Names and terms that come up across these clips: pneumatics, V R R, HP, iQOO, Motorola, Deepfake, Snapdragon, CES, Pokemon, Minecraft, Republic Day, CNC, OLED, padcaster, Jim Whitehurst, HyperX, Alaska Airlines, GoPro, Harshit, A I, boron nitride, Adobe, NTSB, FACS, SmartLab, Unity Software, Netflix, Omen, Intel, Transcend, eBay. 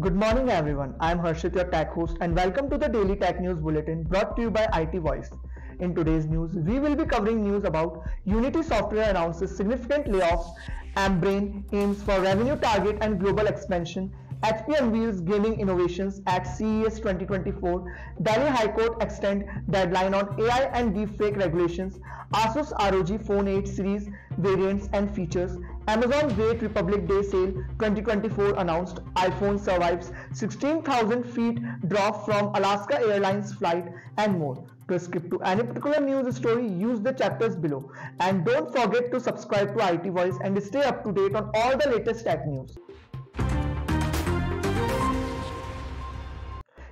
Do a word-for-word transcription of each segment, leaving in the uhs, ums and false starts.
Good morning everyone, I am Harshit, your tech host, and welcome to the Daily Tech News Bulletin brought to you by I T Voice. In today's news, we will be covering news about Unity Software announces significant layoffs, Ambrane aims for revenue target and global expansion, H P unveils gaming innovations at C E S twenty twenty-four, Delhi High Court extend deadline on A I and deepfake regulations, Asus R O G Phone eight series variants and features, Amazon Great Republic Day Sale twenty twenty-four announced, iPhone survives sixteen thousand feet drop from Alaska Airlines flight, and more. To skip to any particular news story, use the chapters below. And don't forget to subscribe to I T Voice and stay up to date on all the latest tech news.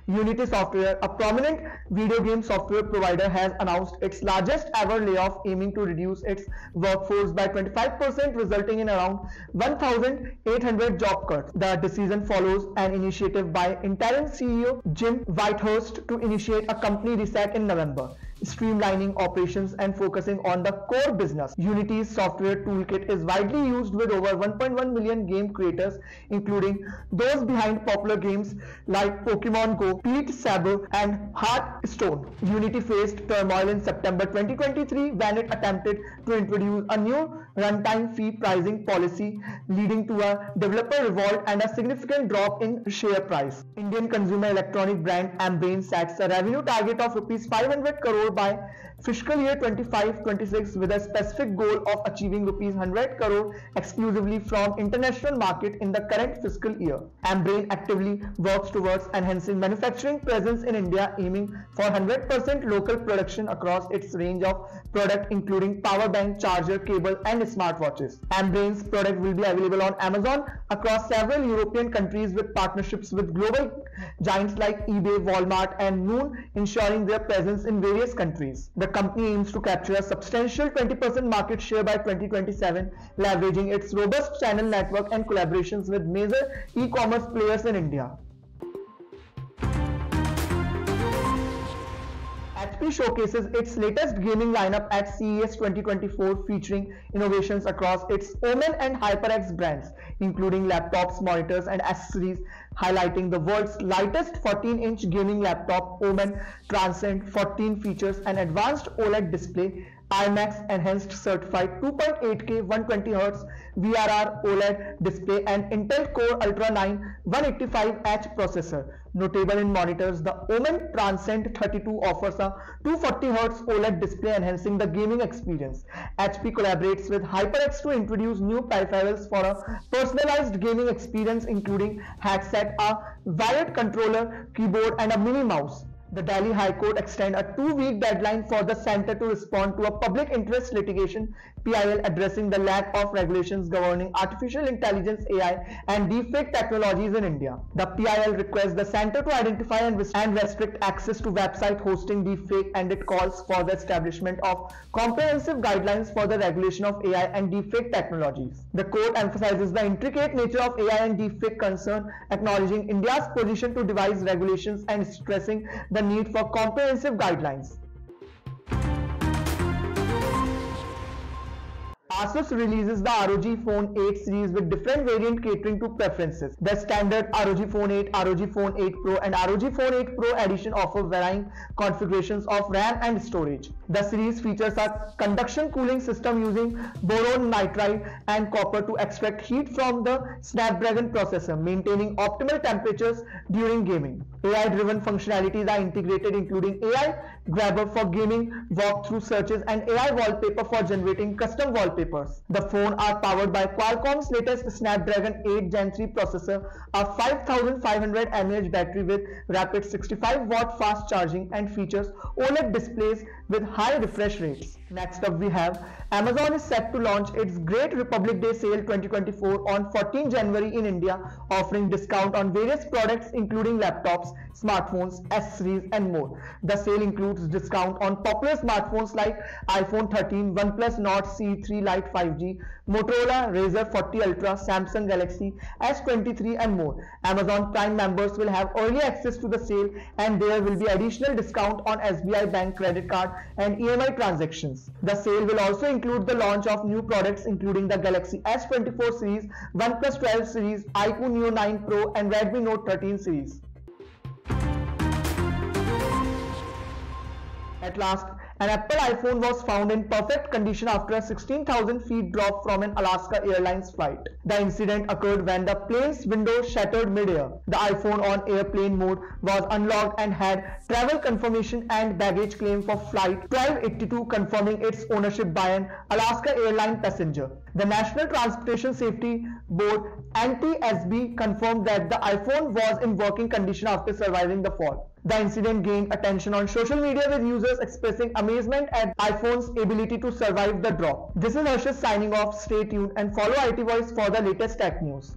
Unity Software, a prominent video game software provider, has announced its largest ever layoff, aiming to reduce its workforce by twenty-five percent, resulting in around one thousand eight hundred job cuts. The decision follows an initiative by interim C E O Jim Whitehurst to initiate a company reset in November, streamlining operations and focusing on the core business. Unity's software toolkit is widely used with over one point one million game creators, including those behind popular games like Pokemon Go, Beat Saber, and Hearthstone. Unity faced turmoil in September twenty twenty-three when it attempted to introduce a new runtime fee pricing policy, leading to a developer revolt and a significant drop in share price. Indian consumer electronic brand Ambrane sets a revenue target of rupees five hundred crore by fiscal year twenty-five twenty-six, with a specific goal of achieving rupees one hundred crore exclusively from international market in the current fiscal year. Ambrane actively works towards enhancing manufacturing presence in India, aiming for one hundred percent local production across its range of products, including power bank, charger, cable, and smartwatches. Ambrane's product will be available on Amazon across several European countries, with partnerships with global giants like eBay, Walmart, and Noon ensuring their presence in various countries. The company aims to capture a substantial twenty percent market share by twenty twenty-seven, leveraging its robust channel network and collaborations with major e-commerce players in India. H P showcases its latest gaming lineup at C E S twenty twenty-four, featuring innovations across its Omen and HyperX brands, including laptops, monitors, and accessories, highlighting the world's lightest fourteen inch gaming laptop, Omen Transcend, fourteen features an advanced OLED display, IMAX enhanced certified two point eight K one hundred twenty hertz V R R OLED display, and Intel Core Ultra nine one eighty-five H processor. Notable in monitors, the Omen Transcend thirty-two offers a two hundred forty hertz OLED display, enhancing the gaming experience. H P collaborates with HyperX to introduce new peripherals for a personalized gaming experience, including headset, a wired controller, keyboard, and a mini mouse. The Delhi High Court extended a two-week deadline for the center to respond to a public interest litigation P I L addressing the lack of regulations governing artificial intelligence A I and deepfake technologies in India. The P I L requests the center to identify and restrict access to website hosting deepfake, and it calls for the establishment of comprehensive guidelines for the regulation of A I and deepfake technologies. The court emphasizes the intricate nature of A I and deepfake concern, acknowledging India's position to devise regulations and stressing the need for comprehensive guidelines. Asus releases the R O G Phone eight series with different variant catering to preferences. The standard R O G Phone eight, R O G Phone eight Pro, and R O G Phone eight Pro edition offer varying configurations of RAM and storage. The series features a conduction cooling system using boron nitride and copper to extract heat from the Snapdragon processor, maintaining optimal temperatures during gaming. A I-driven functionalities are integrated, including A I grabber for gaming walkthrough searches and A I wallpaper for generating custom wallpapers. The phone are powered by Qualcomm's latest Snapdragon eight Gen three processor, a five thousand five hundred milliamp hour battery with rapid sixty-five watt fast charging, and features OLED displays with high refresh rates. Next up we have Amazon is set to launch its Great Republic Day Sale twenty twenty-four on fourteenth of January in India, offering discount on various products including laptops, smartphones, accessories, and more. The sale includes discount on popular smartphones like iPhone thirteen, OnePlus Nord C E three Lite five G, Motorola Razr forty Ultra, Samsung Galaxy S twenty-three and more. Amazon Prime members will have early access to the sale and there will be additional discount on S B I bank credit card and E M I transactions. The sale will also include the launch of new products including the Galaxy S twenty-four series, OnePlus twelve series, iQOO Neo nine Pro and Redmi Note thirteen series. At last, an Apple iPhone was found in perfect condition after a sixteen thousand feet drop from an Alaska Airlines flight. The incident occurred when the plane's window shattered mid-air. The iPhone on airplane mode was unlocked and had travel confirmation and baggage claim for flight twelve eighty-two confirming its ownership by an Alaska Airlines passenger. The National Transportation Safety Board N T S B confirmed that the iPhone was in working condition after surviving the fall. The incident gained attention on social media with users expressing amazement at iPhone's ability to survive the drop. This is Harshit signing off. Stay tuned and follow I T Voice for the latest tech news.